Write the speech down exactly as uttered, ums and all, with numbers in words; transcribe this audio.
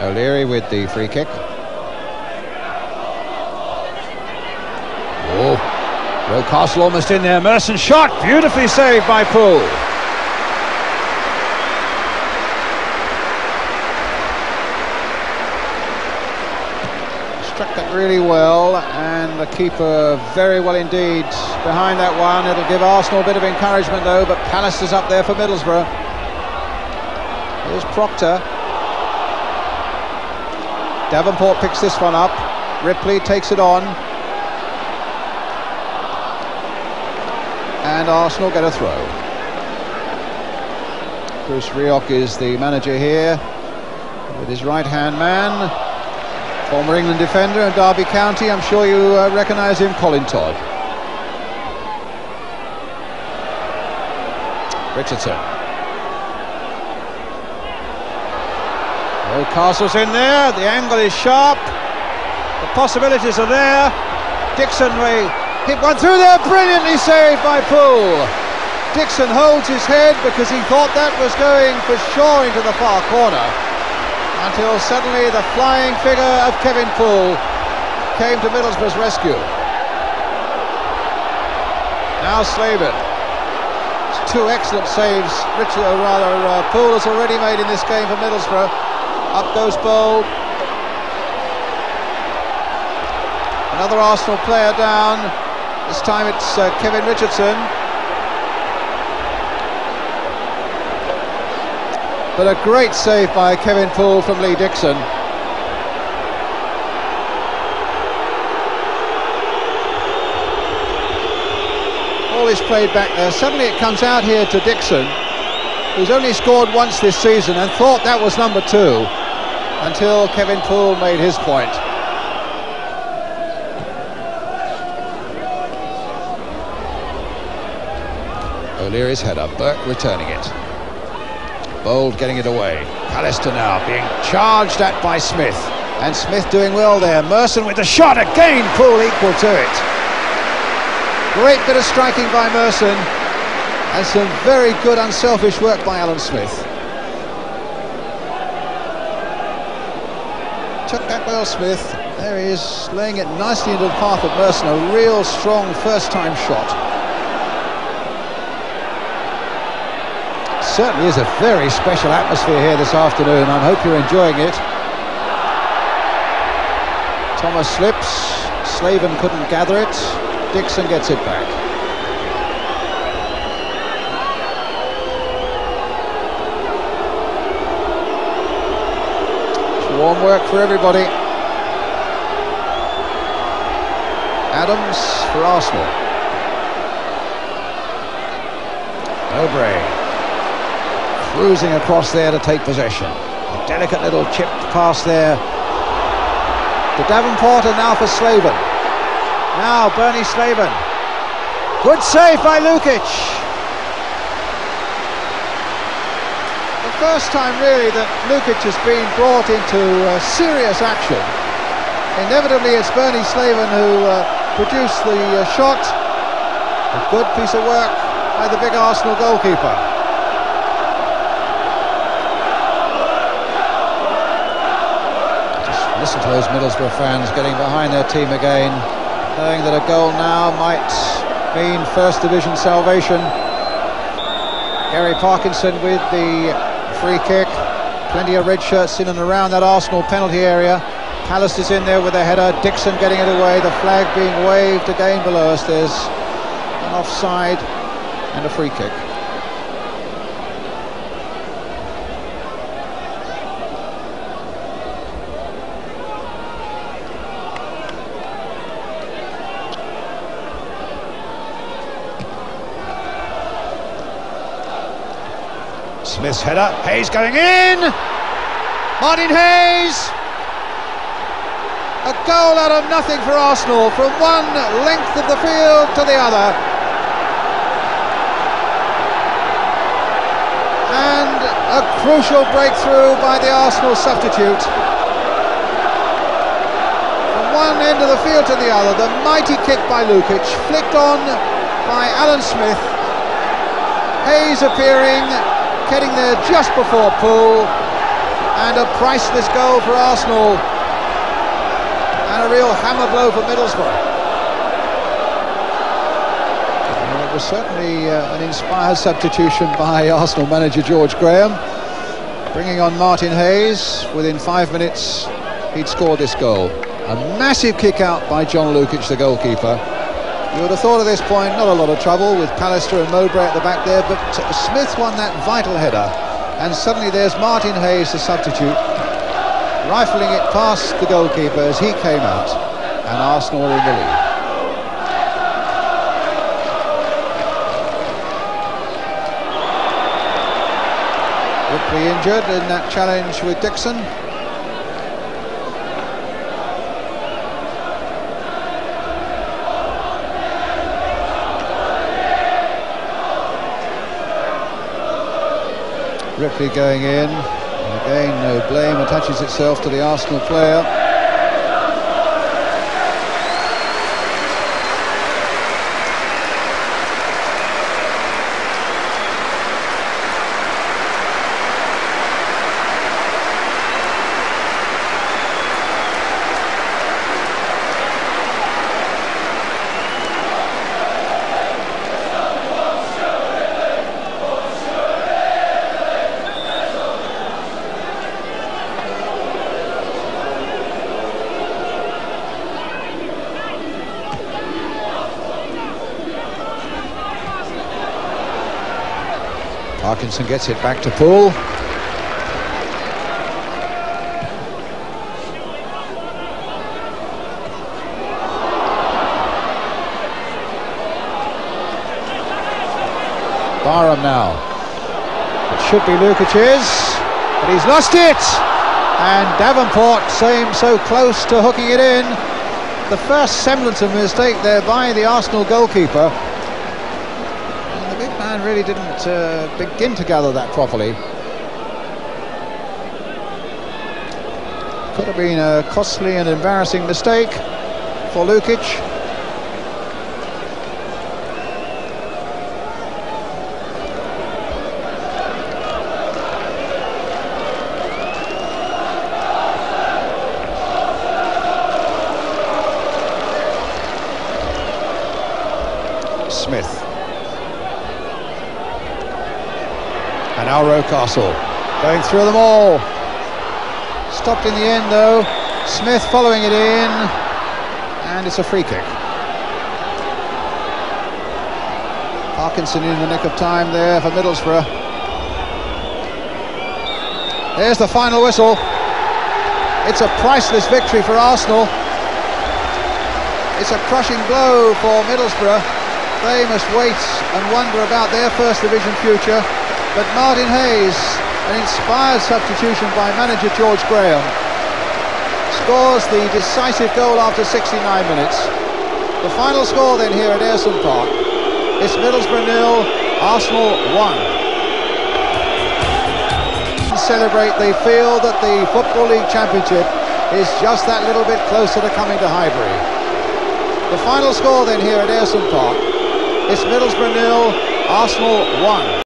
O'Leary with the free kick. Oh, Rocastle almost in there. Merson shot, beautifully saved by Poole. Struck that really well, and the keeper very well indeed behind that one. It'll give Arsenal a bit of encouragement though, but Palace is up there for Middlesbrough. Here's Proctor. Davenport picks this one up. Ripley takes it on. And Arsenal get a throw. Bruce Rioch is the manager here, with his right-hand man, former England defender of Derby County. I'm sure you uh, recognise him, Colin Todd. Richardson. Rocastle's in there. The angle is sharp. The possibilities are there. Dixon Ray. Hit one through there, brilliantly saved by Poole. Dixon holds his head because he thought that was going for sure into the far corner, until suddenly the flying figure of Kevin Poole came to Middlesbrough's rescue. Now Slaven. Two excellent saves. Richard, or rather, uh, Poole has already made in this game for Middlesbrough. Up goes Poole. Another Arsenal player down. This time it's uh, Kevin Richardson. But a great save by Kevin Poole from Lee Dixon. All is played back there. Suddenly it comes out here to Dixon, who's only scored once this season and thought that was number two, until Kevin Poole made his point. O'Leary's header, Burke returning it. Bold getting it away. Pallister now being charged at by Smith, and Smith doing well there. Merson with the shot again, Poole equal to it. Great bit of striking by Merson, and some very good unselfish work by Alan Smith. Took that well, Smith. There he is, laying it nicely into the path of Merson. A real strong first time shot. Certainly is a very special atmosphere here this afternoon. I hope you're enjoying it. Thomas slips. Slaven couldn't gather it. Dixon gets it back. It's warm work for everybody. Adams for Arsenal. Mowbray cruising across there to take possession. A delicate little chip pass there to Davenport, and now for Slaven. Now Bernie Slaven. Good save by Lukic. The first time really that Lukic has been brought into uh, serious action. Inevitably it's Bernie Slaven who uh, produced the uh, shot. A good piece of work by the big Arsenal goalkeeper. Listen to those Middlesbrough fans getting behind their team again, knowing that a goal now might mean First Division salvation. Gary Parkinson with the free kick. Plenty of red shirts in and around that Arsenal penalty area. Pallister is in there with a header. Dixon getting it away. The flag being waved again below us. There's an offside and a free kick. Smith's header, Hayes going in. Martin Hayes, a goal out of nothing for Arsenal, from one length of the field to the other, and a crucial breakthrough by the Arsenal substitute. From one end of the field to the other, the mighty kick by Lukic, flicked on by Alan Smith. Hayes appearing, getting there just before Poole, and a priceless goal for Arsenal, and a real hammer blow for Middlesbrough. It was certainly uh, an inspired substitution by Arsenal manager George Graham, bringing on Martin Hayes. Within five minutes he'd scored this goal. A massive kick out by John Lukic, the goalkeeper. You would have thought at this point not a lot of trouble with Pallister and Mowbray at the back there, but Smith won that vital header, and suddenly there's Martin Hayes, the substitute, rifling it past the goalkeeper as he came out, and Arsenal in the lead. Ripley injured in that challenge with Dixon. Ripley going in, and again no blame attaches itself to the Arsenal player. Parkinson gets it back to Poole. Barham now. It should be Lukic's, but he's lost it! And Davenport seems so close to hooking it in. The first semblance of mistake there by the Arsenal goalkeeper. Really didn't uh, begin to gather that properly. Could have been a costly and embarrassing mistake for Lukic. Smith. And now Rocastle, going through them all. Stopped in the end though. Smith following it in, and it's a free kick. Parkinson in the nick of time there for Middlesbrough. There's the final whistle. It's a priceless victory for Arsenal. It's a crushing blow for Middlesbrough. They must wait and wonder about their first division future. But Martin Hayes, an inspired substitution by manager George Graham, scores the decisive goal after sixty-nine minutes. The final score then here at Ayresome Park is Middlesbrough nil, Arsenal one. To celebrate, they feel that the Football League Championship is just that little bit closer to coming to Highbury. The final score then here at Ayresome Park is Middlesbrough nil, Arsenal one.